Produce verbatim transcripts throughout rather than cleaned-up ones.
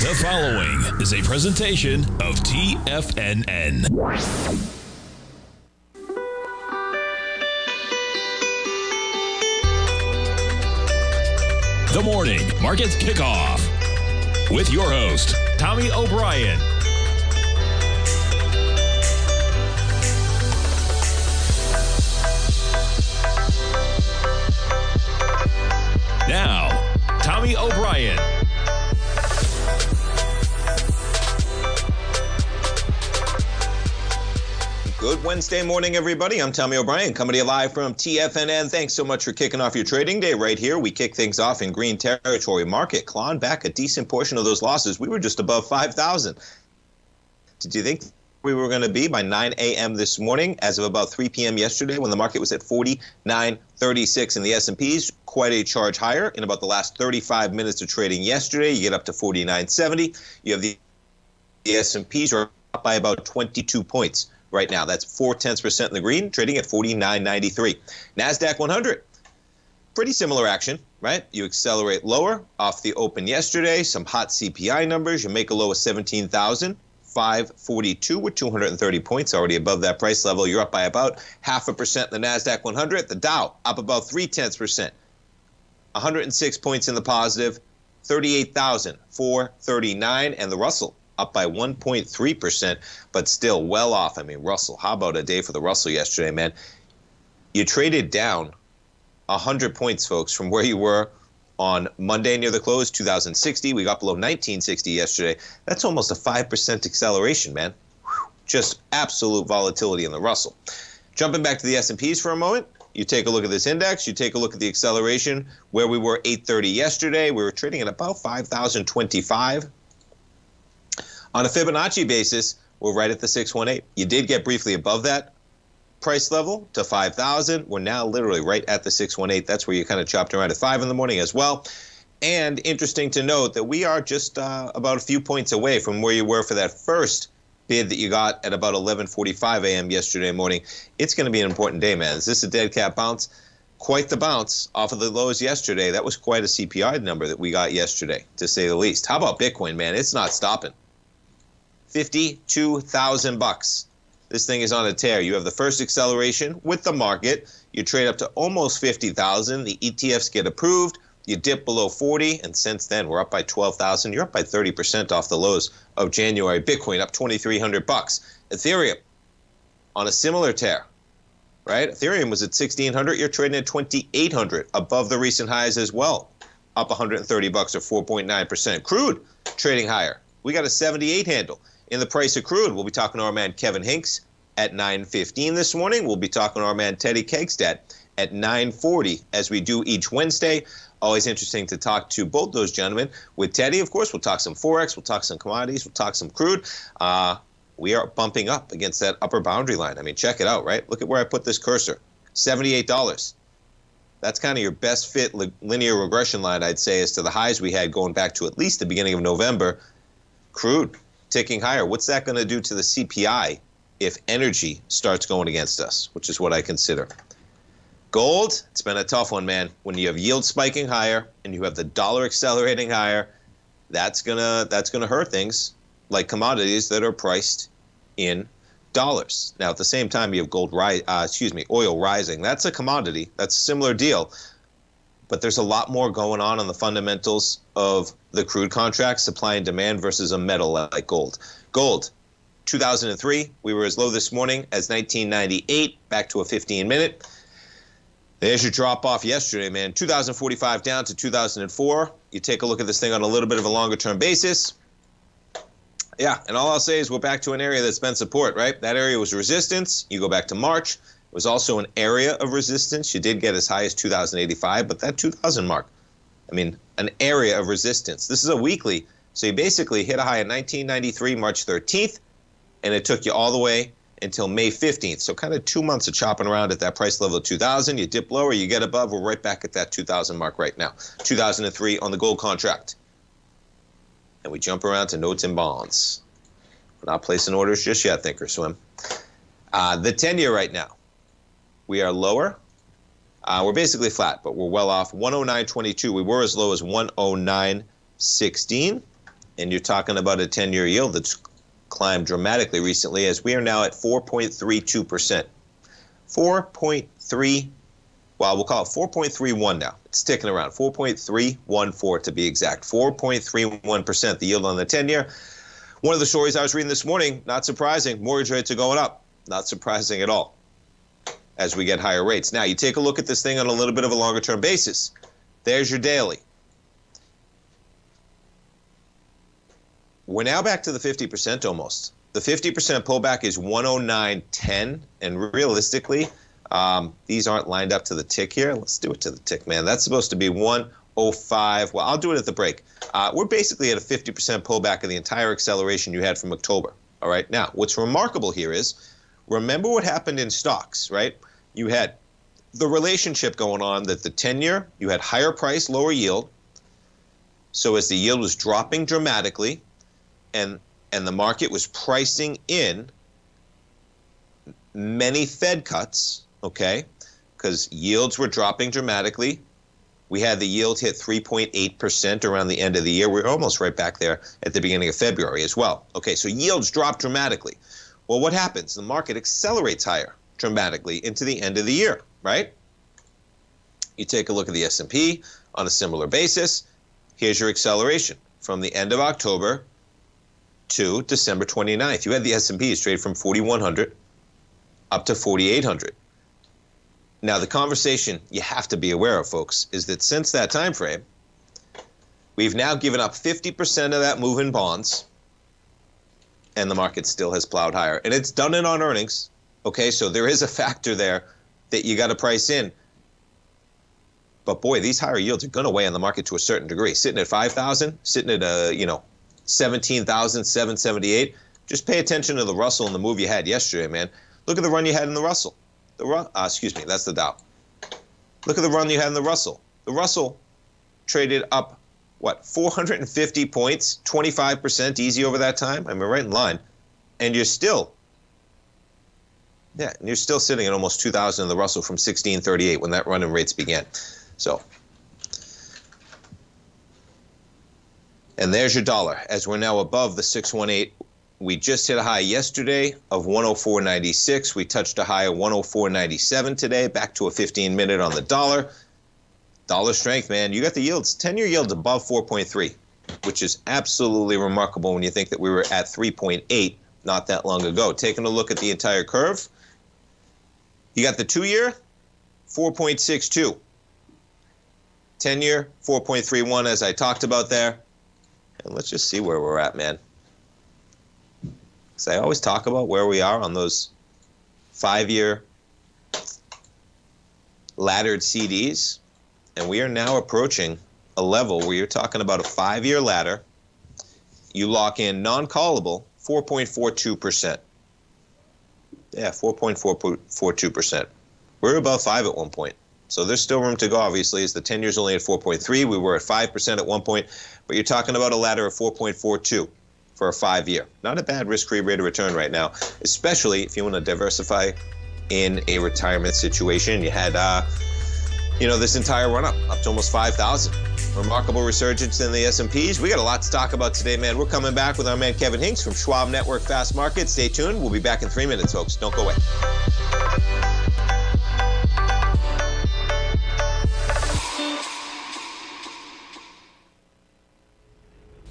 The following is a presentation of T F N N. The Morning Market Kickoff with your host, Tommy O'Brien. Now, Tommy O'Brien. Good Wednesday morning, everybody. I'm Tommy O'Brien, coming to you live from T F N N. Thanks so much for kicking off your trading day right here. We kick things off in green territory. Market clawing back a decent portion of those losses. We were just above five thousand. Did you think we were going to be by nine a m this morning, as of about three p m yesterday, when the market was at forty-nine thirty-six in the S and P's? Quite a charge higher in about the last thirty-five minutes of trading yesterday. You get up to forty-nine seventy. You have the, the S and P's are up by about twenty-two points. Right now, that's four tenths percent in the green, trading at forty-nine ninety-three. NASDAQ one hundred, pretty similar action, right? You accelerate lower off the open yesterday, some hot C P I numbers. You make a low of seventeen thousand five forty-two with two hundred thirty points, already above that price level. You're up by about half a percent in the NASDAQ one hundred. The Dow up about three tenths percent, one hundred six points in the positive, thirty-eight thousand four thirty-nine, and the Russell up by one point three percent, but still well off. I mean, Russell, how about a day for the Russell yesterday, man? You traded down one hundred points, folks, from where you were on Monday near the close, two thousand sixty. We got below nineteen sixty yesterday. That's almost a five percent acceleration, man. Whew. Just absolute volatility in the Russell. Jumping back to the S and P's for a moment, you take a look at this index, you take a look at the acceleration, where we were eight thirty yesterday. We were trading at about five thousand twenty-five. On a Fibonacci basis, we're right at the six one eight. You did get briefly above that price level to five thousand. We're now literally right at the six one eight. That's where you kind of chopped around at five in the morning as well. And interesting to note that we are just uh, about a few points away from where you were for that first bid that you got at about eleven forty-five a m yesterday morning. It's going to be an important day, man. Is this a dead cat bounce? Quite the bounce off of the lows yesterday. That was quite a C P I number that we got yesterday, to say the least. How about Bitcoin, man? It's not stopping. fifty-two thousand bucks. This thing is on a tear. You have the first acceleration with the market. You trade up to almost fifty thousand. The E T Fs get approved. You dip below forty, and since then we're up by twelve thousand. You're up by thirty percent off the lows of January. Bitcoin up twenty-three hundred bucks. Ethereum on a similar tear, right? Ethereum was at sixteen hundred. You're trading at twenty-eight hundred, above the recent highs as well. Up one hundred thirty bucks or four point nine percent. Crude trading higher. We got a seventy-eight handle. In the price of crude, we'll be talking to our man Kevin Hincks at nine fifteen this morning. We'll be talking to our man Teddy Kegstad at nine forty, as we do each Wednesday. Always interesting to talk to both those gentlemen. With Teddy, of course, we'll talk some Forex, we'll talk some commodities, we'll talk some crude. Uh, we are bumping up against that upper boundary line. I mean, check it out, right? Look at where I put this cursor, seventy-eight dollars. That's kind of your best fit linear regression line, I'd say, as to the highs we had going back to at least the beginning of November. Crude ticking higher. What's that going to do to the C P I if energy starts going against us, which is what I consider? Gold, it's been a tough one, man. When you have yield spiking higher and you have the dollar accelerating higher, that's gonna that's gonna hurt things like commodities that are priced in dollars. Now, at the same time, you have gold rise, uh, excuse me, oil rising. That's a commodity. That's a similar deal. But there's a lot more going on on the fundamentals of the crude contract, supply and demand, versus a metal like gold. Gold, two thousand three, we were as low this morning as nineteen ninety-eight, back to a fifteen minute. There's your drop off yesterday, man. two thousand forty-five down to two thousand four. You take a look at this thing on a little bit of a longer term basis. Yeah, and all I'll say is we're back to an area that's been support, right? That area was resistance. You go back to March. It was also an area of resistance. You did get as high as two thousand eighty-five, but that two thousand mark, I mean, an area of resistance. This is a weekly, so you basically hit a high in nineteen ninety-three, March thirteenth, and it took you all the way until May fifteenth. So kind of two months of chopping around at that price level of two thousand. You dip lower, you get above. We're right back at that two thousand mark right now. two thousand three on the gold contract. And we jump around to notes and bonds. We're not placing orders just yet, thinkorswim. Uh, the ten-year right now, we are lower. Uh, we're basically flat, but we're well off. one oh nine twenty-two. We were as low as one oh nine sixteen. and you're talking about a ten-year yield that's climbed dramatically recently, as we are now at four point three two percent. four point three, well, we'll call it four point three one now. It's sticking around, four point three one four to be exact, four point three one percent, the yield on the ten-year. One of the stories I was reading this morning, not surprising, mortgage rates are going up. Not surprising at all as we get higher rates. Now, you take a look at this thing on a little bit of a longer-term basis. There's your daily. We're now back to the fifty percent almost. The fifty percent pullback is one oh nine ten, and realistically, um, these aren't lined up to the tick here. Let's do it to the tick, man. That's supposed to be one oh five. Well, I'll do it at the break. Uh, we're basically at a fifty percent pullback of the entire acceleration you had from October. All right. Now, what's remarkable here is, remember what happened in stocks, right? You had the relationship going on that the ten-year, you had higher price, lower yield. So as the yield was dropping dramatically, and and the market was pricing in many Fed cuts, okay, because yields were dropping dramatically. We had the yield hit three point eight percent around the end of the year. We're almost right back there at the beginning of February as well. Okay, so yields dropped dramatically. Well, what happens? The market accelerates higher dramatically into the end of the year, right? You take a look at the S and P on a similar basis. Here's your acceleration from the end of October to December twenty-ninth. You had the S and Ps trade from forty-one hundred up to forty-eight hundred. Now, the conversation you have to be aware of, folks, is that since that time frame, we've now given up fifty percent of that move in bonds, and the market still has plowed higher. And it's done it on earnings, okay? So there is a factor there that you got to price in. But, boy, these higher yields are going to weigh on the market to a certain degree. Sitting at five thousand, sitting at, uh, you know, seventeen thousand seven seventy-eight, just pay attention to the Russell and the move you had yesterday, man. Look at the run you had in the Russell. The run, uh, excuse me, that's the Dow. Look at the run you had in the Russell. The Russell traded up, what, four hundred fifty points, twenty-five percent easy over that time. I mean, right in line. And you're still, yeah, and you're still sitting at almost two thousand in the Russell from sixteen thirty-eight when that run in rates began. So, and there's your dollar, as we're now above the six one eight. We just hit a high yesterday of one oh four ninety-six. We touched a high of one oh four ninety-seven today, back to a fifteen minute on the dollar. Dollar strength, man. You got the yields. ten-year yields above four point three, which is absolutely remarkable when you think that we were at three point eight not that long ago. Taking a look at the entire curve, you got the two-year, four point six two. ten-year, four point three one, as I talked about there. And let's just see where we're at, man. So I always talk about where we are on those five-year laddered C Ds, and we are now approaching a level where you're talking about a five-year ladder. You lock in non-callable four point four two percent. Yeah, four point four two percent. We were above five at one point, so there's still room to go, obviously, as the ten years only at four point three. We were at five percent at one point, but you're talking about a ladder of four point four two. For a five-year. Not a bad risk-free rate of return right now, especially if you want to diversify in a retirement situation. You had, uh, you know, this entire run-up, up to almost five thousand. Remarkable resurgence in the S and Ps. We got a lot to talk about today, man. We're coming back with our man Kevin Hincks from Schwab Network Fast Market. Stay tuned. We'll be back in three minutes, folks. Don't go away.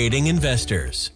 investors.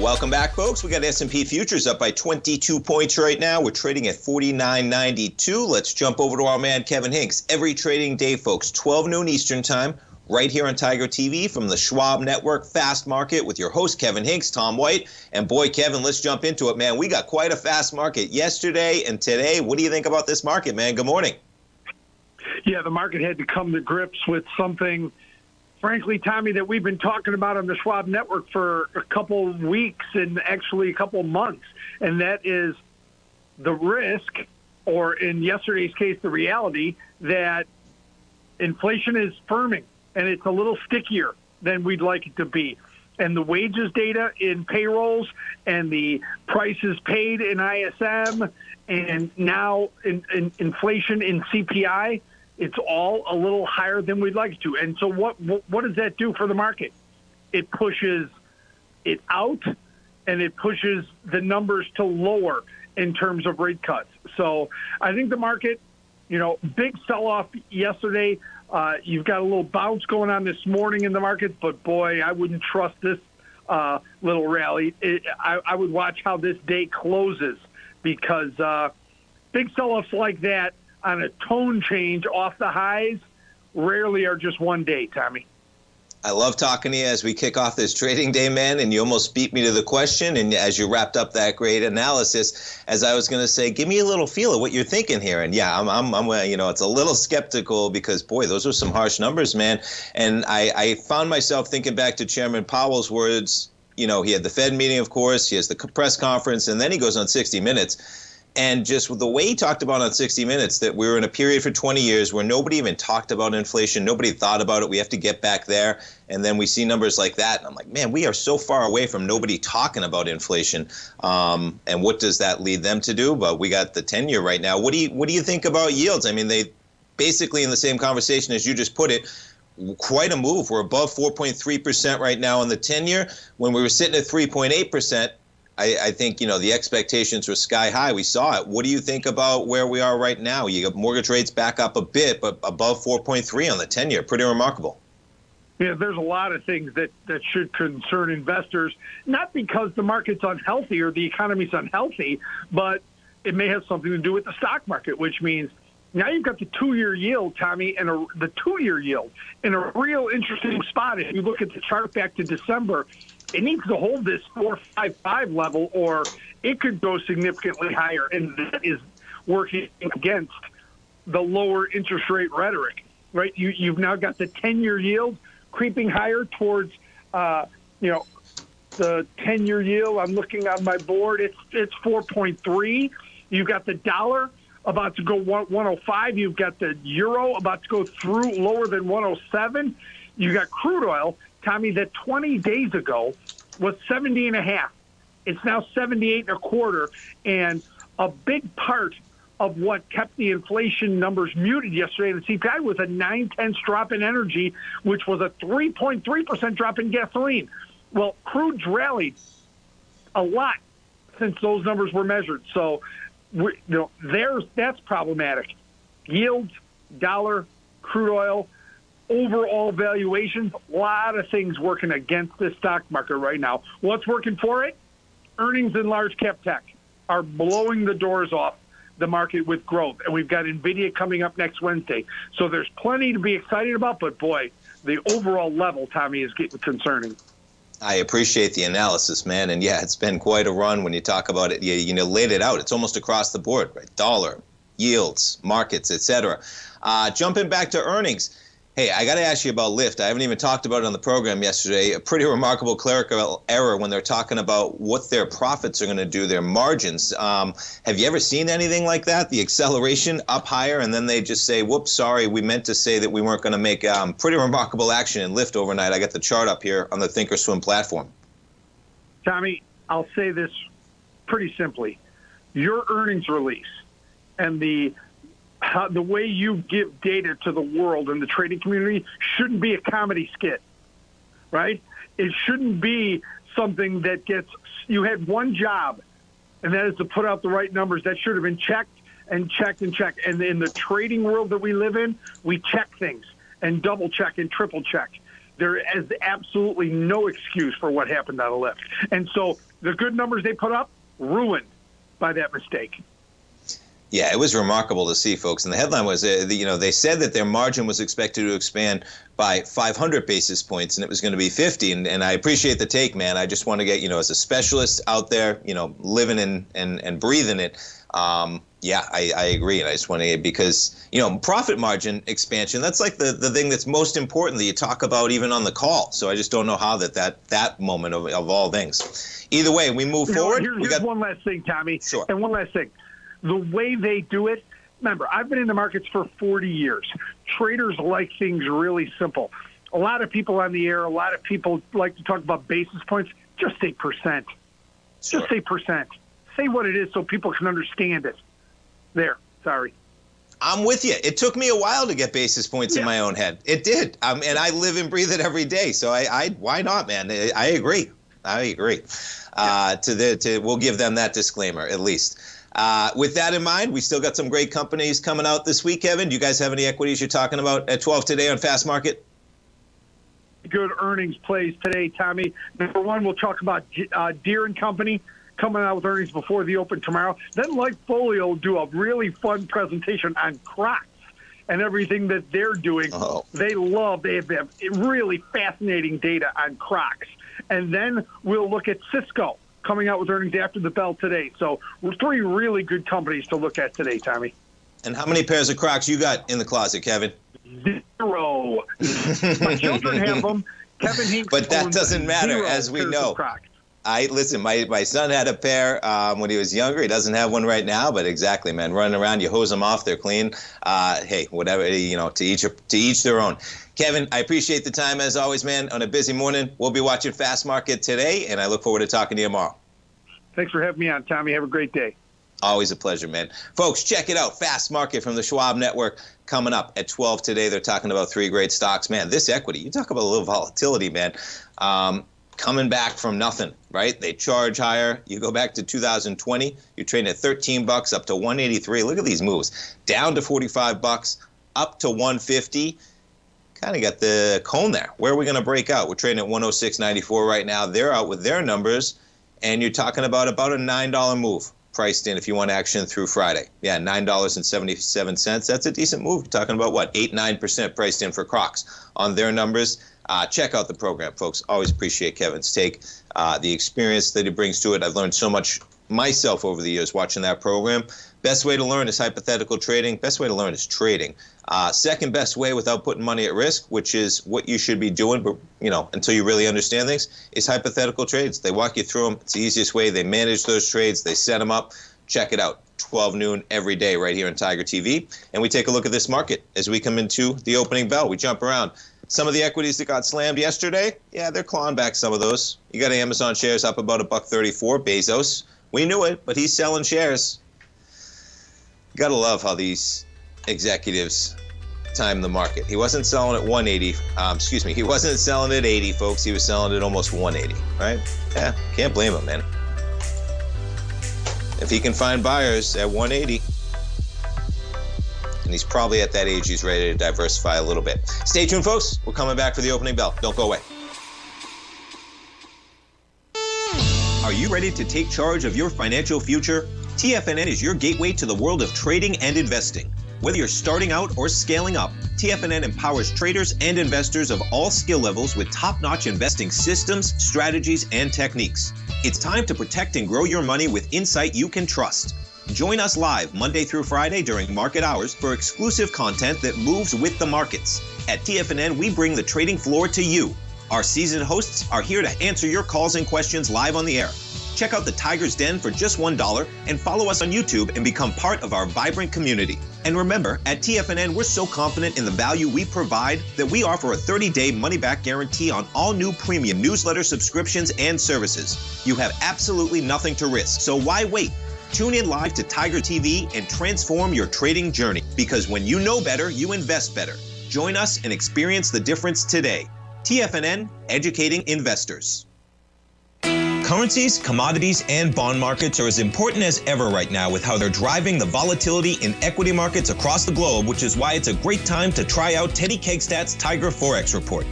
Welcome back, folks. We got S and P futures up by twenty-two points right now. We're trading at forty-nine ninety-two. Let's jump over to our man Kevin Hincks. Every trading day, folks, twelve noon Eastern time, right here on Tiger T V from the Schwab Network Fast Market with your host, Kevin Hincks, Tom White. And boy, Kevin, let's jump into it, man. We got quite a fast market yesterday and today. What do you think about this market, man? Good morning. Yeah, the market had to come to grips with something, frankly, Tommy, that we've been talking about on the Schwab Network for a couple weeks and actually a couple months. And that is the risk, or in yesterday's case, the reality that inflation is firming. And it's a little stickier than we'd like it to be. And the wages data in payrolls and the prices paid in I S M and now in, in inflation in C P I, it's all a little higher than we'd like it to. And so what, what what does that do for the market? It pushes it out, and it pushes the numbers to lower in terms of rate cuts. So I think the market, you know, big sell-off yesterday. Uh, you've got a little bounce going on this morning in the markets, but boy, I wouldn't trust this uh, little rally. It, I, I would watch how this day closes, because uh, big sell-offs like that on a tone change off the highs rarely are just one day, Tommy. I love talking to you as we kick off this trading day, man, and you almost beat me to the question. And as you wrapped up that great analysis, as I was going to say, give me a little feel of what you're thinking here. And yeah, I'm, I'm, I'm, you know, it's a little skeptical because, boy, those were some harsh numbers, man. And I, I found myself thinking back to Chairman Powell's words. You know, he had the Fed meeting, of course, he has the press conference, and then he goes on sixty minutes. And just with the way he talked about on sixty minutes, that we were in a period for twenty years where nobody even talked about inflation. Nobody thought about it. We have to get back there. And then we see numbers like that. And I'm like, man, we are so far away from nobody talking about inflation. Um, and what does that lead them to do? But we got the ten-year right now. What do you what do you think about yields? I mean, they basically in the same conversation as you just put it. Quite a move. We're above four point three percent right now on the ten-year. When we were sitting at three point eight percent. I, I think, you know, the expectations were sky high. We saw it. What do you think about where we are right now? You got mortgage rates back up a bit, but above four point three on the ten-year. Pretty remarkable. Yeah, there's a lot of things that, that should concern investors, not because the market's unhealthy or the economy's unhealthy, but it may have something to do with the stock market, which means now you've got the two-year yield, Tommy, and a, the two-year yield in a real interesting spot. If you look at the chart back to December, it needs to hold this four fifty-five level, or it could go significantly higher. And that is working against the lower interest rate rhetoric, right? You, you've now got the ten-year yield creeping higher towards, uh, you know, the ten-year yield. I'm looking on my board. It's it's four point three. You've got the dollar about to go one oh five. You've got the euro about to go through lower than one oh seven. You got crude oil, Tommy, that twenty days ago was seventy and a half. It's now seventy-eight and a quarter. And a big part of what kept the inflation numbers muted yesterday in the C P I was a nine-tenths drop in energy, which was a three point three percent drop in gasoline. Well, crude's rallied a lot since those numbers were measured. So you know, there's, that's problematic. Yields, dollar, crude oil, overall valuations, a lot of things working against the stock market right now. What's working for it? Earnings in large-cap tech are blowing the doors off the market with growth. And we've got NVIDIA coming up next Wednesday. So there's plenty to be excited about, but, boy, the overall level, Tommy, is getting concerning. I appreciate the analysis, man. And, yeah, it's been quite a run when you talk about it. You, you know, laid it out. It's almost across the board, right? Dollar, yields, markets, et cetera. Uh, jumping back to earnings. Hey, I got to ask you about Lyft. I haven't even talked about it on the program yesterday. A pretty remarkable clerical error when they're talking about what their profits are going to do, their margins. Um, have you ever seen anything like that? The acceleration up higher, and then they just say, whoops, sorry, we meant to say that we weren't going to make um, pretty remarkable action in Lyft overnight. I got the chart up here on the thinkorswim platform. Tommy, I'll say this pretty simply. Your earnings release and the How, the way you give data to the world and the trading community shouldn't be a comedy skit, right? It shouldn't be something that gets – you had one job, and that is to put out the right numbers. That should have been checked and checked and checked. And in the trading world that we live in, we check things and double-check and triple-check. There is absolutely no excuse for what happened on a Lyft. And so the good numbers they put up, ruined by that mistake. Yeah, it was remarkable to see, folks. And the headline was, uh, the, you know, they said that their margin was expected to expand by five hundred basis points, and it was going to be fifty. And, and I appreciate the take, man. I just want to get, you know, as a specialist out there, you know, living in, and, and breathing it. Um, yeah, I, I agree. And I just want to, because, you know, profit margin expansion, that's like the, the thing that's most important that you talk about even on the call. So I just don't know how that that, that moment of, of all things. Either way, we move you know, forward. Here's, we got, here's one last thing, Tommy. Sure. And one last thing. The way they do it, remember, I've been in the markets for forty years. Traders like things really simple. A lot of people on the air, a lot of people like to talk about basis points. Just say percent. Sure. Just say percent. Say what it is so people can understand it. There. Sorry. I'm with you. It took me a while to get basis points yeah. in my own head. It did. Um, and I live and breathe it every day. So I, I why not, man? I, I agree. I agree. Uh, to the, to, we'll give them that disclaimer at least. Uh, with that in mind, we still got some great companies coming out this week, Kevin. Do you guys have any equities you're talking about at twelve today on Fast Market? Good earnings plays today, Tommy. Number one, we'll talk about uh, Deere and Company coming out with earnings before the open tomorrow. Then Lightfolio will do a really fun presentation on Crocs and everything that they're doing. Oh. They love, they have, they have really fascinating data on Crocs. And then we'll look at Cisco coming out with earnings after the bell today. So we're three really good companies to look at today, Tommy. And how many pairs of Crocs you got in the closet, Kevin? Zero. My children have them. Kevin Hincks. But that doesn't matter, as we know. I listen, my, my son had a pair um, when he was younger. He doesn't have one right now, but exactly, man. Running around, you hose them off, they're clean. Uh, hey, whatever, you know, to each to each their own. Kevin, I appreciate the time as always, man, on a busy morning. We'll be watching Fast Market today, and I look forward to talking to you tomorrow. Thanks for having me on, Tommy. Have a great day. Always a pleasure, man. Folks, check it out. Fast Market from the Schwab Network coming up at twelve today. They're talking about three great stocks. Man, this equity, you talk about a little volatility, man. Um, Coming back from nothing, right? They charge higher. You go back to two thousand twenty, you're trading at thirteen bucks up to one eighty-three. Look at these moves. Down to forty-five bucks, up to one fifty. Kind of got the cone there. Where are we going to break out? We're trading at one oh six ninety-four right now. They're out with their numbers, and you're talking about about a nine dollar move priced in if you want action through Friday. Yeah, nine dollars and seventy-seven cents. That's a decent move. You're talking about what? eight, nine percent priced in for Crocs on their numbers. Uh, check out the program, folks. Always appreciate Kevin's take, uh, the experience that he brings to it. I've learned so much myself over the years watching that program. Best way to learn is hypothetical trading. Best way to learn is trading. Uh, second best way without putting money at risk, which is what you should be doing, but you know, until you really understand things, is hypothetical trades. They walk you through them. It's the easiest way. They manage those trades. They set them up. Check it out. twelve noon every day right here on Tiger T V. And we take a look at this market as we come into the opening bell. We jump around. Some of the equities that got slammed yesterday, yeah, they're clawing back some of those. You got Amazon shares up about a buck thirty-four. Bezos, we knew it, but he's selling shares. You gotta love how these executives time the market. He wasn't selling at one eighty. Um, excuse me, he wasn't selling at eighty, folks. He was selling at almost one eighty. Right? Yeah, can't blame him, man. If he can find buyers at one eighty. And he's probably at that age, he's ready to diversify a little bit. Stay tuned, folks. We're coming back for the opening bell. Don't go away. Are you ready to take charge of your financial future? T F N N is your gateway to the world of trading and investing. Whether you're starting out or scaling up, T F N N empowers traders and investors of all skill levels with top-notch investing systems, strategies, and techniques. It's time to protect and grow your money with insight you can trust. Join us live Monday through Friday during market hours for exclusive content that moves with the markets. At T F N N, we bring the trading floor to you. Our seasoned hosts are here to answer your calls and questions live on the air. Check out the Tiger's Den for just one dollar and follow us on YouTube and become part of our vibrant community. And remember, at T F N N, we're so confident in the value we provide that we offer a thirty day money-back guarantee on all new premium newsletter subscriptions and services. You have absolutely nothing to risk, so why wait? Tune in live to Tiger T V and transform your trading journey, because when you know better, you invest better. Join us and experience the difference today. T F N N, educating investors. Currencies, commodities, and bond markets are as important as ever right now with how they're driving the volatility in equity markets across the globe, which is why it's a great time to try out Teddy Kegstad's Tiger Forex Report.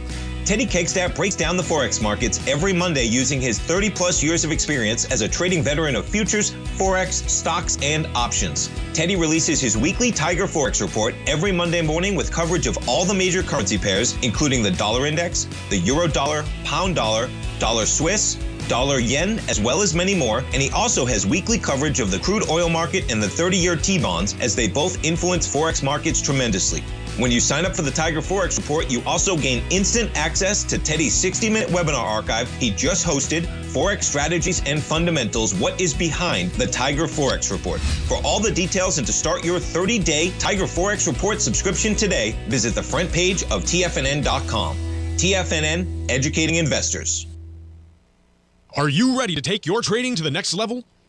Teddy Kegstad breaks down the forex markets every Monday using his thirty plus years of experience as a trading veteran of futures, forex, stocks, and options. Teddy releases his weekly Tiger Forex Report every Monday morning with coverage of all the major currency pairs, including the dollar index, the euro dollar, pound dollar, dollar Swiss, dollar yen, as well as many more, and he also has weekly coverage of the crude oil market and the thirty year T-bonds, as they both influence forex markets tremendously. When you sign up for the Tiger Forex Report, you also gain instant access to Teddy's sixty minute webinar archive he just hosted, Forex Strategies and Fundamentals, What is Behind the Tiger Forex Report. For all the details and to start your thirty day Tiger Forex Report subscription today, visit the front page of T F N N dot com. T F N N, educating investors. Are you ready to take your trading to the next level?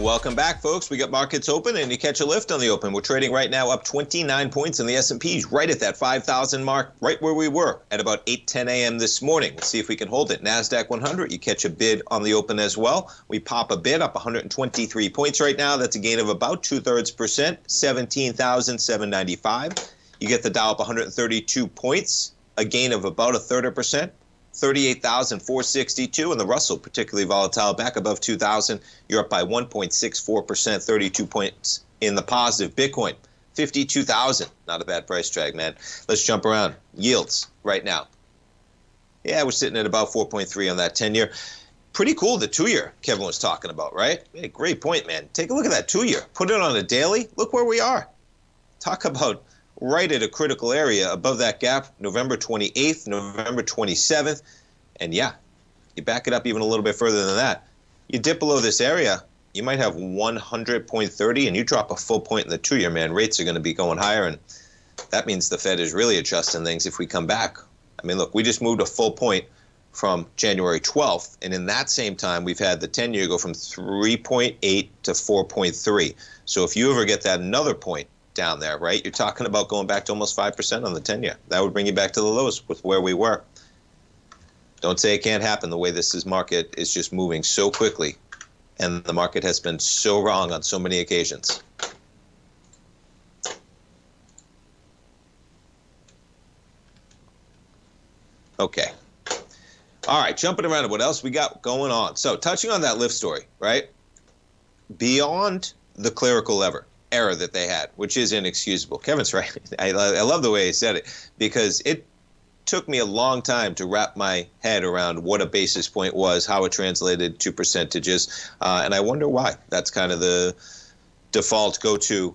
Welcome back, folks. We got markets open, and you catch a lift on the open. We're trading right now up twenty-nine points in the S and P's, right at that five thousand mark, right where we were at about eight ten a m this morning. Let's see if we can hold it. NASDAQ one hundred, you catch a bid on the open as well. We pop a bid up one hundred twenty-three points right now. That's a gain of about two-thirds percent, seventeen thousand seven hundred ninety-five. You get the Dow up one hundred thirty-two points, a gain of about a third of a percent, thirty-eight thousand four hundred sixty-two, and the Russell particularly volatile back above two thousand. You're up by one point six four percent, thirty-two points in the positive. Bitcoin, fifty-two thousand. Not a bad price drag, man. Let's jump around. Yields right now. Yeah, we're sitting at about four point three on that ten-year. Pretty cool, the two-year Kevin was talking about, right? Hey, great point, man. Take a look at that two-year. Put it on a daily. Look where we are. Talk about right at a critical area above that gap, November twenty-eighth, November twenty-seventh. And, yeah, you back it up even a little bit further than that. You dip below this area, you might have one hundred point three, and you drop a full point in the two-year, man. Rates are going to be going higher, and that means the Fed is really adjusting things if we come back. I mean, look, we just moved a full point from January twelfth, and in that same time, we've had the ten-year go from three point eight to four point three. So if you ever get that another point down there, right, you're talking about going back to almost five percent on the ten-year. That would bring you back to the lowest with where we were. Don't say it can't happen the way this is market is just moving so quickly, and the market has been so wrong on so many occasions. Okay. All right, jumping around to what else we got going on. So touching on that Lyft story, right, beyond the clerical error, error that they had, which is inexcusable. Kevin's right. I, I love the way he said it, because it took me a long time to wrap my head around what a basis point was, how it translated to percentages, uh, and I wonder why. That's kind of the default go-to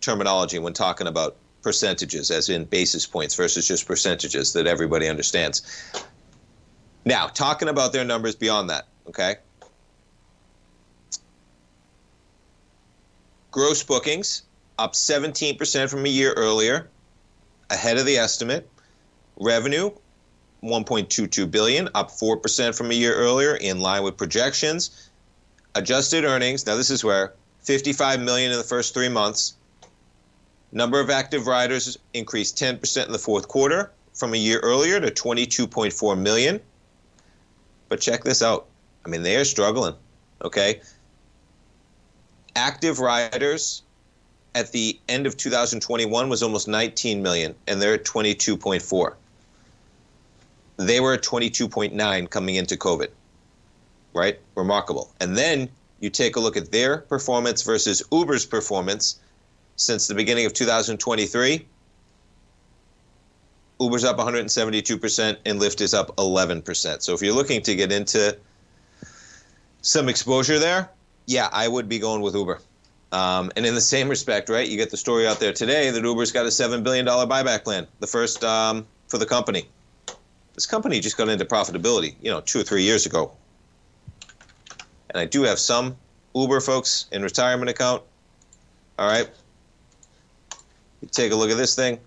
terminology when talking about percentages, as in basis points versus just percentages that everybody understands. Now, talking about their numbers beyond that, okay? Gross bookings up seventeen percent from a year earlier, ahead of the estimate. Revenue, one point two two billion dollars, up four percent from a year earlier, in line with projections. Adjusted earnings, now this is where, fifty-five million dollars in the first three months. Number of active riders increased ten percent in the fourth quarter from a year earlier to twenty-two point four million. But check this out. I mean, they are struggling, okay? Active riders at the end of two thousand twenty-one was almost nineteen million, and they're at twenty-two point four. They were at twenty-two point nine coming into COVID, right? Remarkable. And then you take a look at their performance versus Uber's performance since the beginning of two thousand twenty-three. Uber's up one hundred seventy-two percent, and Lyft is up eleven percent. So if you're looking to get into some exposure there, yeah, I would be going with Uber. Um, and in the same respect, right, you get the story out there today that Uber's got a seven billion dollar buyback plan, the first um, for the company. This company just got into profitability, you know, two or three years ago. And I do have some Uber folks in retirement account. All right. You take a look at this thing.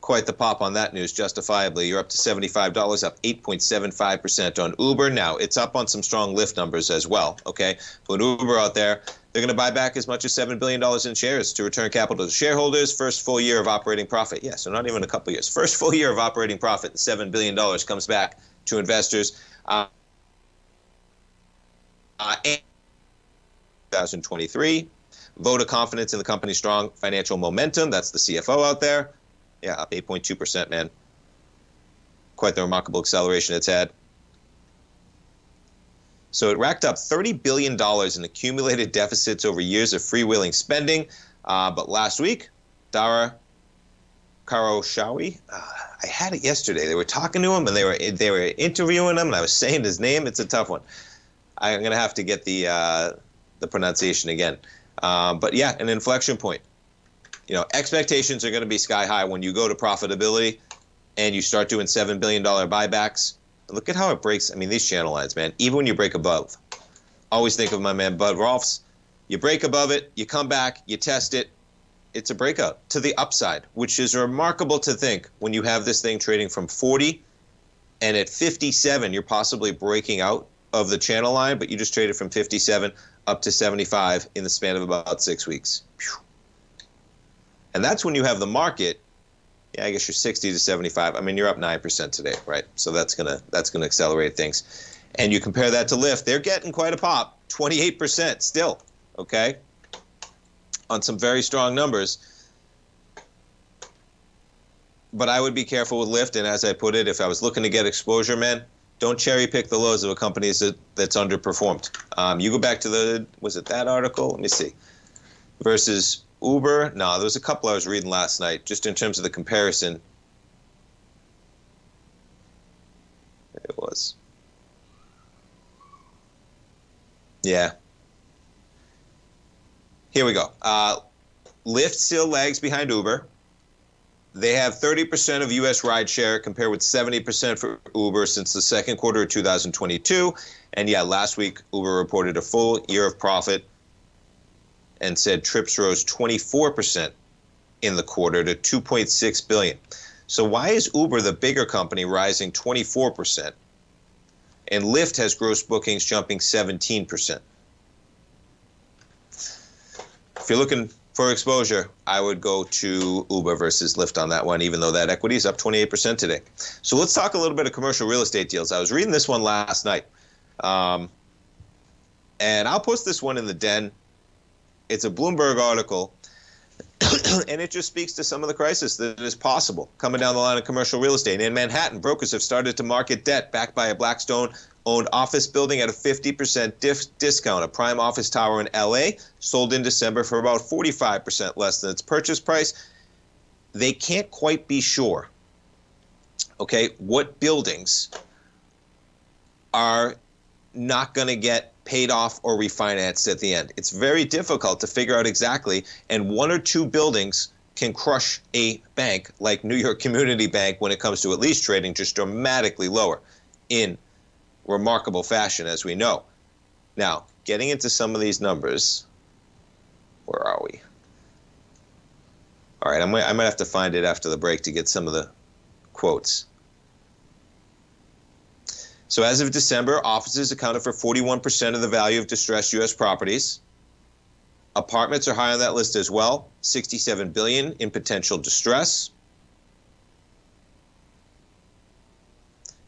Quite the pop on that news, justifiably. You're up to seventy-five dollars, up eight point seven five percent on Uber. Now, it's up on some strong Lyft numbers as well, okay? But Uber out there, they're going to buy back as much as seven billion dollars in shares to return capital to shareholders. First full year of operating profit. Yeah, so not even a couple years. First full year of operating profit, seven billion dollars comes back to investors. Uh, uh, and twenty twenty-three, vote of confidence in the company's strong financial momentum. That's the C F O out there. Yeah, up eight point two percent, man. Quite the remarkable acceleration it's had. So it racked up thirty billion dollars in accumulated deficits over years of freewheeling spending. Uh, but last week, Dara Karoshawi, uh, I had it yesterday. They were talking to him, and they were they were interviewing him, and I was saying his name. It's a tough one. I'm going to have to get the, uh, the pronunciation again. Uh, but, yeah, an inflection point. You know, expectations are going to be sky high when you go to profitability and you start doing seven billion dollar buybacks. Look at how it breaks. I mean, these channel lines, man, even when you break above. Always think of my man Bud Rolfs. You break above it, you come back, you test it. It's a breakout to the upside, which is remarkable to think when you have this thing trading from forty and at fifty-seven, you're possibly breaking out of the channel line, but you just traded from fifty-seven up to seventy-five in the span of about six weeks. Phew. And that's when you have the market, yeah, I guess you're sixty to seventy-five. I mean, you're up nine percent today, right? So that's going to that's gonna accelerate things. And you compare that to Lyft, they're getting quite a pop, twenty-eight percent still, okay, on some very strong numbers. But I would be careful with Lyft, and as I put it, if I was looking to get exposure, man, don't cherry pick the lows of a company that's underperformed. Um, you go back to the, was it that article? Let me see. Versus Uber. No, there was a couple I was reading last night, just in terms of the comparison. It was. Yeah. Here we go. Uh, Lyft still lags behind Uber. They have thirty percent of U S rideshare compared with seventy percent for Uber since the second quarter of two thousand twenty-two. And yeah, last week, Uber reported a full year of profit and said trips rose twenty-four percent in the quarter to two point six billion. So why is Uber, the bigger company, rising twenty-four percent? And Lyft has gross bookings jumping seventeen percent. If you're looking for exposure, I would go to Uber versus Lyft on that one, even though that equity is up twenty-eight percent today. So let's talk a little bit of commercial real estate deals. I was reading this one last night. Um, and I'll post this one in the den. It's a Bloomberg article, and it just speaks to some of the crisis that is possible coming down the line of commercial real estate. And in Manhattan, brokers have started to market debt backed by a Blackstone-owned office building at a fifty percent discount. A prime office tower in L A sold in December for about forty-five percent less than its purchase price. They can't quite be sure, okay, what buildings are not going to get paid off or refinanced at the end. It's very difficult to figure out exactly, and one or two buildings can crush a bank like New York Community Bank when it comes to at least trading just dramatically lower in remarkable fashion, as we know. Now, getting into some of these numbers, where are we? All right, I'm, I might have to find it after the break to get some of the quotes. So as of December, offices accounted for forty-one percent of the value of distressed U S properties. Apartments are high on that list as well, sixty-seven billion dollars in potential distress.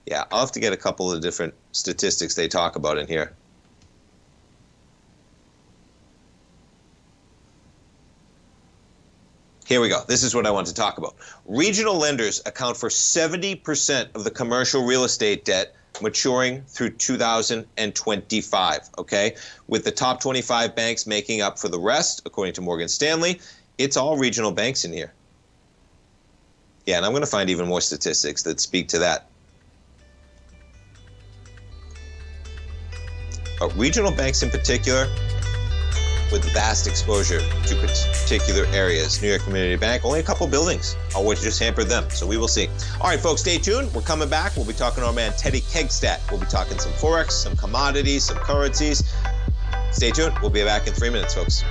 Yeah, I'll have to get a couple of different statistics they talk about in here. Here we go. This is what I want to talk about. Regional lenders account for seventy percent of the commercial real estate debt maturing through two thousand twenty-five, okay? With the top twenty-five banks making up for the rest, according to Morgan Stanley. It's all regional banks in here. Yeah, and I'm going to find even more statistics that speak to that. But regional banks in particular, with vast exposure to particular areas. New York Community Bank, only a couple buildings, are what just hampered them. So we will see. All right, folks, stay tuned. We're coming back. We'll be talking to our man Teddy Kegstad. We'll be talking some Forex, some commodities, some currencies. Stay tuned. We'll be back in three minutes, folks.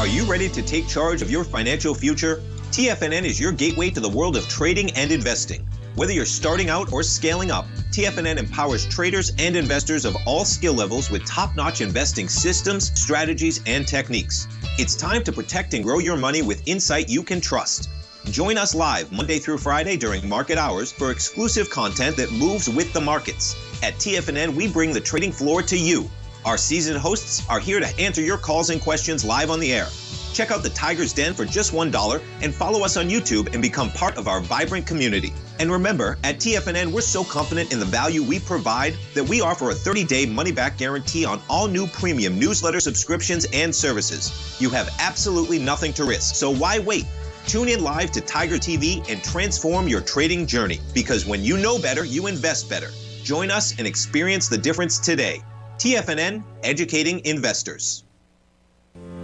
Are you ready to take charge of your financial future? T F N N is your gateway to the world of trading and investing. Whether you're starting out or scaling up, T F N N empowers traders and investors of all skill levels with top-notch investing systems, strategies, and techniques. It's time to protect and grow your money with insight you can trust. Join us live Monday through Friday during market hours for exclusive content that moves with the markets. At T F N N, we bring the trading floor to you. Our seasoned hosts are here to answer your calls and questions live on the air. Check out the Tiger's Den for just one dollar and follow us on YouTube and become part of our vibrant community. And remember, at T F N N, we're so confident in the value we provide that we offer a thirty-day money-back guarantee on all new premium newsletter subscriptions and services. You have absolutely nothing to risk, so why wait? Tune in live to Tiger T V and transform your trading journey, because when you know better, you invest better. Join us and experience the difference today. T F N N, educating investors.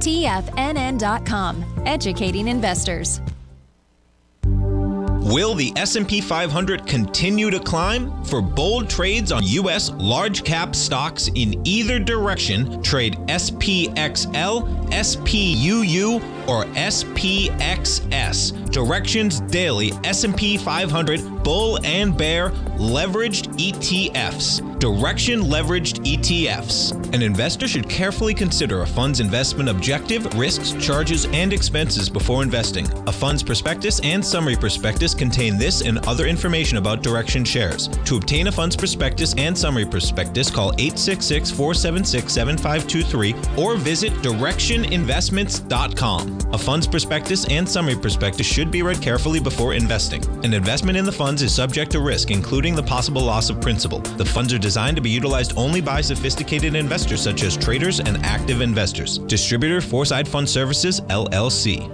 T F N N dot com, educating investors. Will the S and P five hundred continue to climb? For bold trades on U S large cap stocks in either direction, trade S P X L, S P U U, or S P X S. Directions Daily S and P five hundred Bull and Bear Leveraged E T Fs. Direction Leveraged E T Fs. An investor should carefully consider a fund's investment objective, risks, charges, and expenses before investing. A fund's prospectus and summary prospectus contain this and other information about Direction shares. To obtain a fund's prospectus and summary prospectus, call eight six six, four seven six, seven five two three or visit direction investments dot com. A fund's prospectus and summary prospectus should be read carefully before investing. An investment in the funds is subject to risk, including the possible loss of principal. The funds are designed to be utilized only by sophisticated investors such as traders and active investors. Distributor Foreside Fund Services, L L C.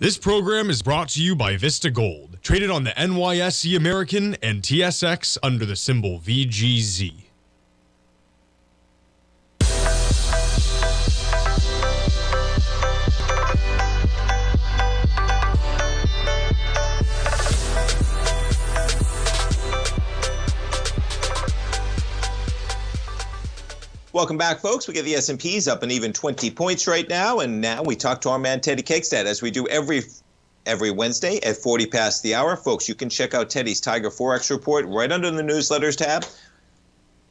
This program is brought to you by Vista Gold, traded on the N Y S E American and T S X under the symbol V G Z. Welcome back, folks. We get the S and P's up an even twenty points right now, and now we talk to our man Teddy Kegstad, as we do every every Wednesday at forty past the hour. Folks, you can check out Teddy's Tiger Forex Report right under the Newsletters tab.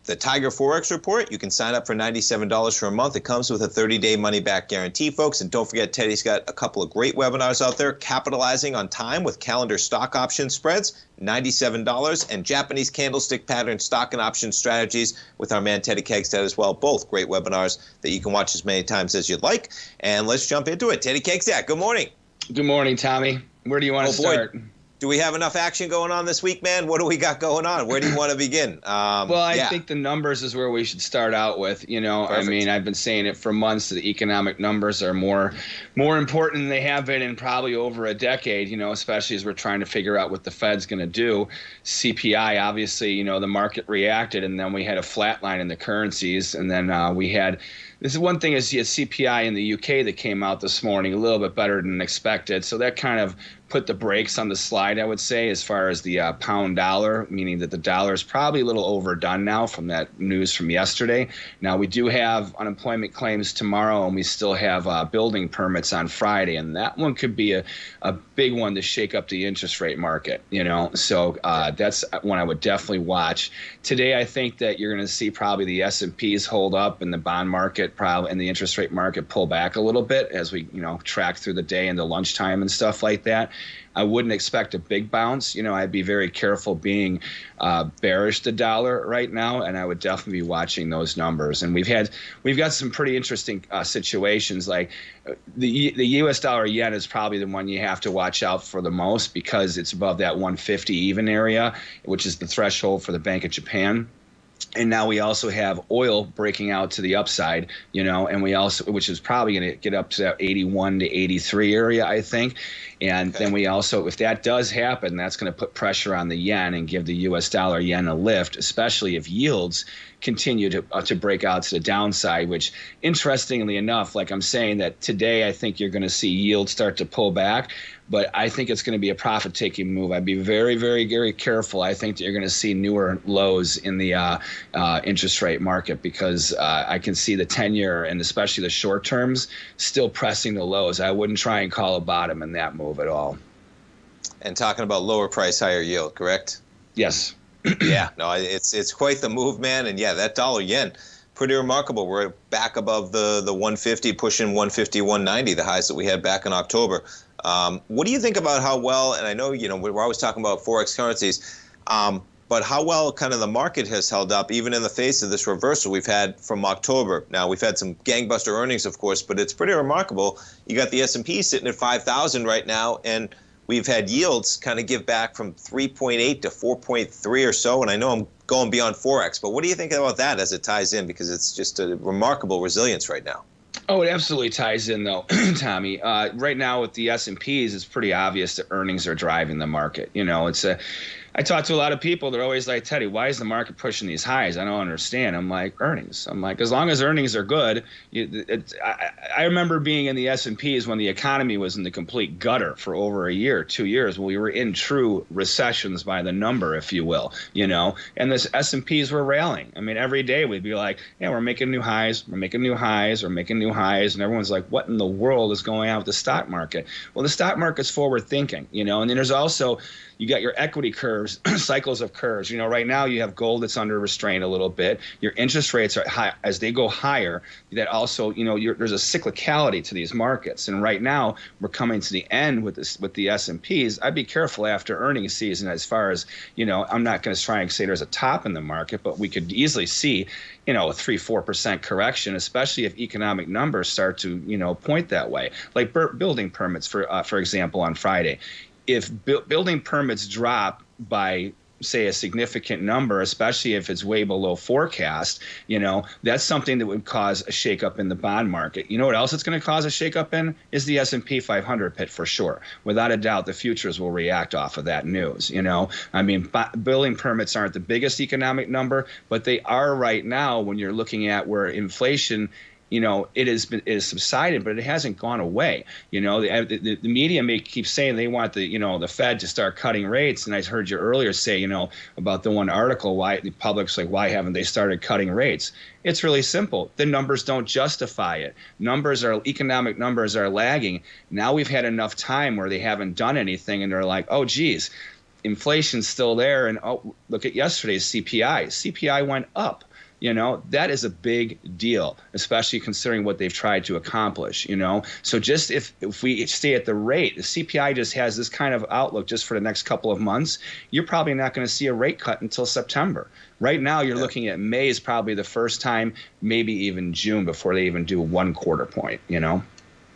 The Tiger Forex Report, you can sign up for ninety-seven dollars for a month. It comes with a thirty-day money-back guarantee, folks. And don't forget, Teddy's got a couple of great webinars out there, Capitalizing on Time with Calendar Stock Option Spreads, ninety-seven dollars, and Japanese Candlestick Pattern Stock and Option Strategies with our man Teddy Kegstad as well. Both great webinars that you can watch as many times as you'd like. And let's jump into it. Teddy Kegstad, good morning. Good morning, Tommy. Where do you want oh, to start? Boy. Do we have enough action going on this week, man? What do we got going on? Where do you want to begin? Um, well, I yeah. think the numbers is where we should start out with. You know, Perfect. I mean, I've been saying it for months that the economic numbers are more, more important than they have been in probably over a decade, you know, especially as we're trying to figure out what the Fed's going to do. C P I, obviously, you know, the market reacted, and then we had a flat line in the currencies, and then uh, we had – this is one thing is C P I in the U K that came out this morning a little bit better than expected. So that kind of put the brakes on the slide, I would say, as far as the uh, pound dollar, meaning that the dollar is probably a little overdone now from that news from yesterday. Now, we do have unemployment claims tomorrow, and we still have uh, building permits on Friday. And that one could be a, a big one to shake up the interest rate market, you know. So uh, that's one I would definitely watch. Today, I think that you're going to see probably the S and Ps hold up and the bond market probably and the interest rate market pull back a little bit as we, you know, track through the day into lunchtime and stuff like that. I wouldn't expect a big bounce. You know, I'd be very careful being uh, bearish the dollar right now, and I would definitely be watching those numbers. And we've had, we've got some pretty interesting uh, situations. Like the the U S dollar yen is probably the one you have to watch out for the most, because it's above that one fifty even area, which is the threshold for the Bank of Japan. And now we also have oil breaking out to the upside, you know, and we also, which is probably going to get up to that eighty-one to eighty-three area, I think. And okay. then we also, if that does happen, that's going to put pressure on the yen and give the U S dollar yen a lift, especially if yields continue to uh, to break out to the downside, which interestingly enough, like I'm saying that today, I think you're going to see yields start to pull back. But I think it's going to be a profit-taking move. I'd be very, very, very careful. I think that you're going to see newer lows in the uh, uh, interest rate market, because uh, I can see the ten-year and especially the short terms still pressing the lows. I wouldn't try and call a bottom in that move at all. And talking about lower price, higher yield, correct? Yes. Yeah. No, it's it's quite the move, man. And, yeah, that dollar yen, pretty remarkable. We're back above the, the one fifty, pushing one fifty, one ninety, the highs that we had back in October. Um, what do you think about how well, and I know, you know, we're always talking about Forex currencies, um, but how well kind of the market has held up, even in the face of this reversal we've had from October. Now, we've had some gangbuster earnings, of course, but it's pretty remarkable. You got the S and P sitting at five thousand right now, and we've had yields kind of give back from three point eight to four point three or so. And I know I'm going beyond Forex, but what do you think about that as it ties in? Because it's just a remarkable resilience right now. Oh, it absolutely ties in, though, Tommy. Uh, right now with the S and Ps, it's pretty obvious that earnings are driving the market. You know, it's a, I talk to a lot of people. They're always like, Teddy, why is the market pushing these highs? I don't understand. I'm like, earnings. I'm like, as long as earnings are good. You, it's, I, I remember being in the S and Ps when the economy was in the complete gutter for over a year, two years. We were in true recessions by the number, if you will, you know, and this S and Ps were rallying. I mean, every day we'd be like, yeah, we're making new highs. We're making new highs. We're making new highs. And everyone's like, what in the world is going on with the stock market? Well, the stock market's forward thinking, you know, and then there's also, you got your equity curves, cycles of curves. You know, right now you have gold that's under restraint a little bit. Your interest rates are high. As they go higher, that also, you know, you're, there's a cyclicality to these markets. And right now we're coming to the end with this, with the S and Ps. I'd be careful after earnings season as far as, you know, I'm not going to try and say there's a top in the market, but we could easily see, you know, a three, four percent correction, especially if economic numbers start to, you know, point that way. Like building permits, for uh, for example, on Friday. If bu building permits drop by, say, a significant number, especially if it's way below forecast, you know, that's something that would cause a shakeup in the bond market. You know what else it's going to cause a shakeup in is the S and P five hundred pit for sure. Without a doubt, the futures will react off of that news. You know, I mean, building permits aren't the biggest economic number, but they are right now when you're looking at where inflation, you know, it has been, it has subsided, but it hasn't gone away. You know, the, the, the media may keep saying they want the, you know, the Fed to start cutting rates. And I heard you earlier say, you know, about the one article, why the public's like, why haven't they started cutting rates? It's really simple. The numbers don't justify it. Numbers are, economic numbers are lagging. Now we've had enough time where they haven't done anything and they're like, oh, geez, inflation's still there. And oh, look at yesterday's C P I. C P I went up. You know, that is a big deal, especially considering what they've tried to accomplish, you know. So just if, if we stay at the rate, the C P I just has this kind of outlook just for the next couple of months, you're probably not going to see a rate cut until September. Right now, you're yeah. looking at May is probably the first time, maybe even June before they even do one quarter point, you know.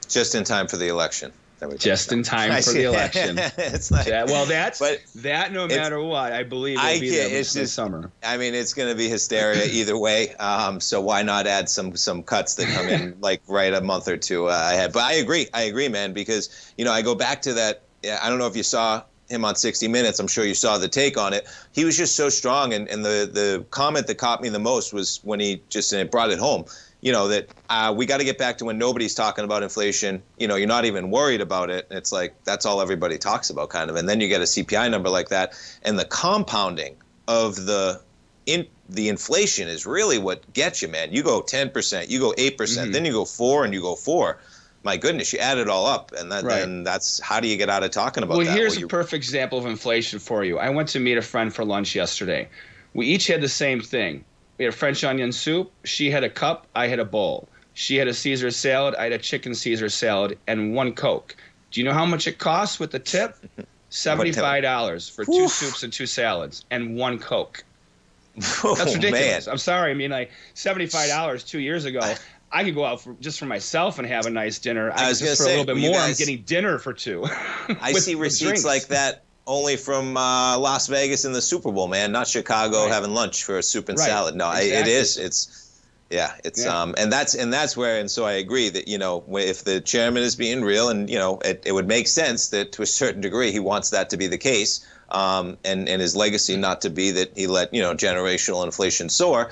Just in time for the election. Just in time I for see. the election. It's like, yeah, well, that's but that. No matter what, I believe it'll be there this just, summer. I mean, it's going to be hysteria either way. Um, so why not add some some cuts that come in like right a month or two uh, ahead? But I agree, I agree, man, because you know I go back to that. I don't know if you saw him on sixty minutes. I'm sure you saw the take on it. He was just so strong, and and the the comment that caught me the most was when he just and it brought it home. You know, that uh, we got to get back to when nobody's talking about inflation. You know, you're not even worried about it. It's like that's all everybody talks about kind of. And then you get a C P I number like that. And the compounding of the in, the inflation is really what gets you, man. You go ten percent, you go eight percent, mm-hmm. then you go four and you go four. My goodness, you add it all up, and that, right. then that's how do you get out of talking about well, that? Well, here's well, a perfect example of inflation for you. I went to meet a friend for lunch yesterday. We each had the same thing. We had French onion soup. She had a cup. I had a bowl. She had a Caesar salad. I had a chicken Caesar salad and one Coke. Do you know how much it costs with the tip? seventy-five dollars for two Oof. soups and two salads and one Coke. Oh, that's ridiculous. Man. I'm sorry. I mean, like seventy-five dollars two years ago. I I could go out for, just for myself and have a nice dinner. I, I was going to say, a little bit more. Guys, I'm getting dinner for two. I with, see receipts like that. Only from uh, Las Vegas in the Super Bowl, man. Not Chicago right. having lunch for a soup and right. salad. No, exactly. I, it is. It's, yeah. It's yeah. um, and that's and that's where. And so I agree that you know if the chairman is being real, and you know it, it would make sense that to a certain degree he wants that to be the case, um, and and his legacy not to be that he let you know generational inflation soar.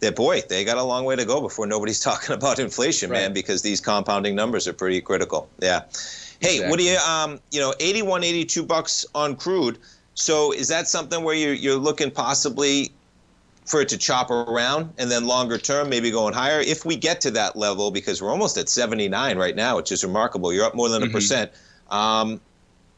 That boy, they got a long way to go before nobody's talking about inflation, right. man, because these compounding numbers are pretty critical. Yeah. Hey, exactly. What do you, um, you know, eighty-one, eighty-two bucks on crude. So is that something where you're, you're looking possibly for it to chop around and then longer term, maybe going higher? If we get to that level, because we're almost at seventy-nine right now, which is remarkable. You're up more than a mm-hmm. percent. Um,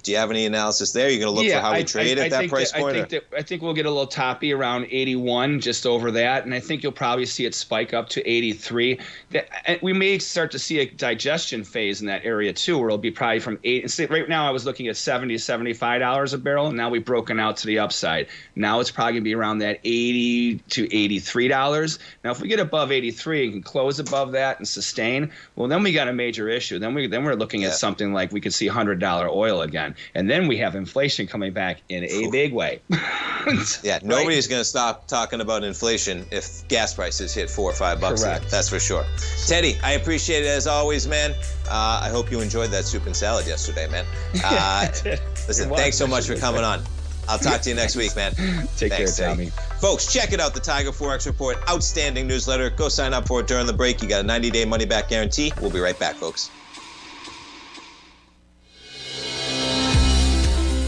do you have any analysis there? You're going to look yeah, for how we I, trade I, at I that price that, point? I think, that, I think we'll get a little toppy around eighty-one, just over that. And I think you'll probably see it spike up to eighty-three. That, we may start to see a digestion phase in that area, too, where it'll be probably from eight. Right now, I was looking at seventy, seventy-five dollars a barrel. And now we've broken out to the upside. Now it's probably going to be around that eighty to eighty-three dollars. Now, if we get above eighty-three and can close above that and sustain, well, then we got a major issue. Then, we, then we're looking yeah. at something like we could see one hundred dollar oil again. on. And then we have inflation coming back in a big way. Yeah, nobody's right? going to stop talking about inflation if gas prices hit four or five bucks. Correct. That's for sure. Teddy, I appreciate it as always, man. Uh, I hope you enjoyed that soup and salad yesterday, man. Uh, yeah, listen, thanks so much for coming on. I'll talk to you next week, man. Take Thanks, care, Tommy. Folks, check it out, the Tiger Forex Report. Outstanding newsletter. Go sign up for it during the break. You got a ninety-day money-back guarantee. We'll be right back, folks.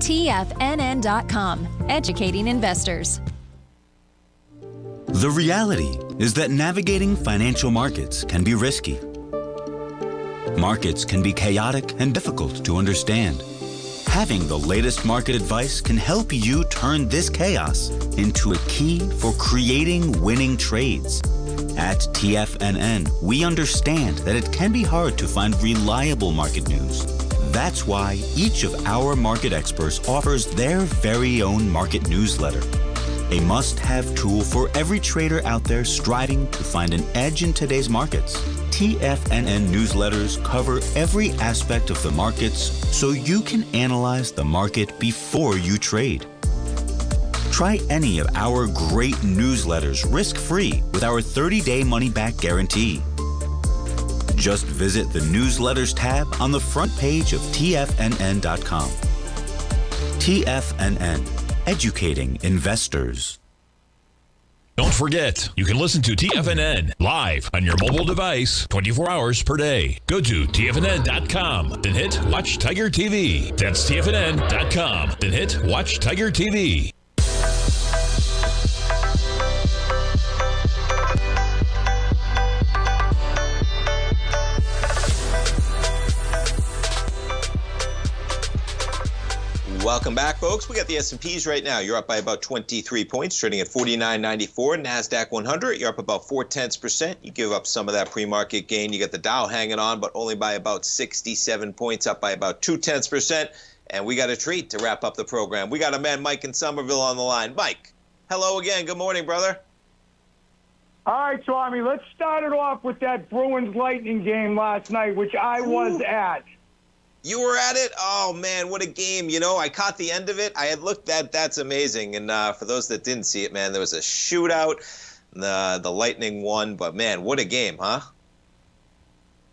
T F N N dot com, educating investors. The reality is that navigating financial markets can be risky. Markets can be chaotic and difficult to understand. Having the latest market advice can help you turn this chaos into a key for creating winning trades. At T F N N, we understand that it can be hard to find reliable market news. That's why each of our market experts offers their very own market newsletter, a must-have tool for every trader out there striving to find an edge in today's markets. T F N N newsletters cover every aspect of the markets so you can analyze the market before you trade. Try any of our great newsletters risk-free with our thirty-day money-back guarantee. Just visit the Newsletters tab on the front page of T F N N dot com. T F N N, educating investors. Don't forget, you can listen to T F N N live on your mobile device twenty-four hours per day. Go to T F N N dot com, then hit Watch Tiger T V. That's T F N N dot com, then hit Watch Tiger T V. Welcome back, folks. We got the S and Ps right now. You're up by about twenty-three points, trading at forty-nine ninety-four. NASDAQ one hundred, you're up about four tenths percent. You give up some of that pre-market gain. You got the Dow hanging on, but only by about sixty-seven points, up by about two tenths percent. And we got a treat to wrap up the program. We got a man, Mike in Somerville, on the line. Mike, hello again. Good morning, brother. All right, Swami, let's start it off with that Bruins-Lightning game last night, which I was at. You were at it? Oh, man, what a game. You know, I caught the end of it. I had looked at That's amazing. And uh, for those that didn't see it, man, there was a shootout. The, the Lightning won. But, man, what a game, huh?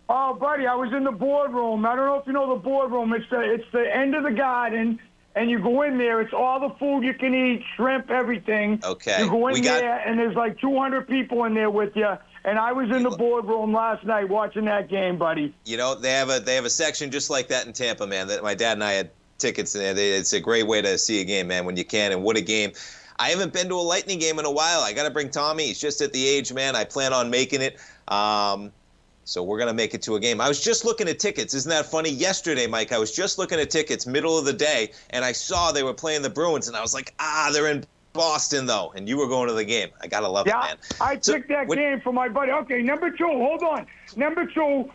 Oh, buddy, I was in the boardroom. I don't know if you know the boardroom. It's the, it's the end of the garden, and you go in there. It's all the food you can eat, shrimp, everything. Okay. You go in got... there, and there's like two hundred people in there with you. And I was in the boardroom last night watching that game, buddy. You know, they have a they have a section just like that in Tampa, man. That my dad and I had tickets in there. They, it's a great way to see a game, man, when you can. And what a game! I haven't been to a Lightning game in a while. I got to bring Tommy. He's just at the age, man. I plan on making it. Um, so we're going to make it to a game. I was just looking at tickets. Isn't that funny? Yesterday, Mike, I was just looking at tickets, middle of the day, and I saw they were playing the Bruins, and I was like, ah, they're in Boston, though, and you were going to the game. I got to love yeah, it, man. I picked so, that what, game for my buddy. Okay, number two, hold on. Number two,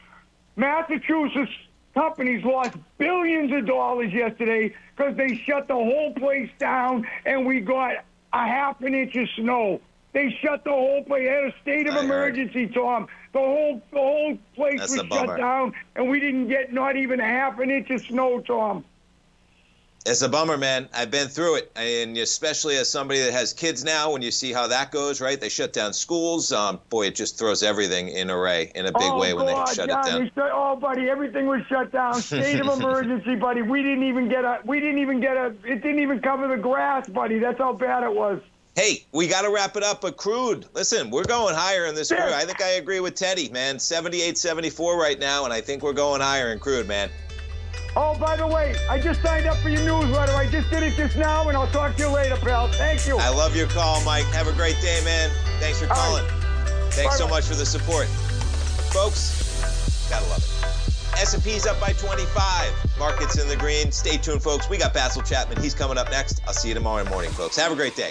Massachusetts companies lost billions of dollars yesterday because they shut the whole place down, and we got a half an inch of snow. They shut the whole place. They had a state of I emergency, heard. Tom. The whole the whole place That's was shut down, and we didn't get not even a half an inch of snow, Tom. It's a bummer, man. I've been through it, and especially as somebody that has kids now, when you see how that goes, right? They shut down schools. Um, boy, it just throws everything in array in a big oh, way when God, they shut God, it down. Shut, oh, buddy, everything was shut down. State of emergency, buddy. We didn't even get a. We didn't even get a. It didn't even cover the grass, buddy. That's how bad it was. Hey, we got to wrap it up, but crude. Listen, we're going higher in this crude. I think I agree with Teddy, man. seventy-eight seventy-four right now, and I think we're going higher in crude, man. Oh, by the way, I just signed up for your newsletter. I just did it just now, and I'll talk to you later, pal. Thank you. I love your call, Mike. Have a great day, man. Thanks for calling. Right. Thanks Bye-bye. so much for the support. Folks, gotta love it. S and P's up by twenty-five. Market's in the green. Stay tuned, folks. We got Basil Chapman. He's coming up next. I'll see you tomorrow morning, folks. Have a great day.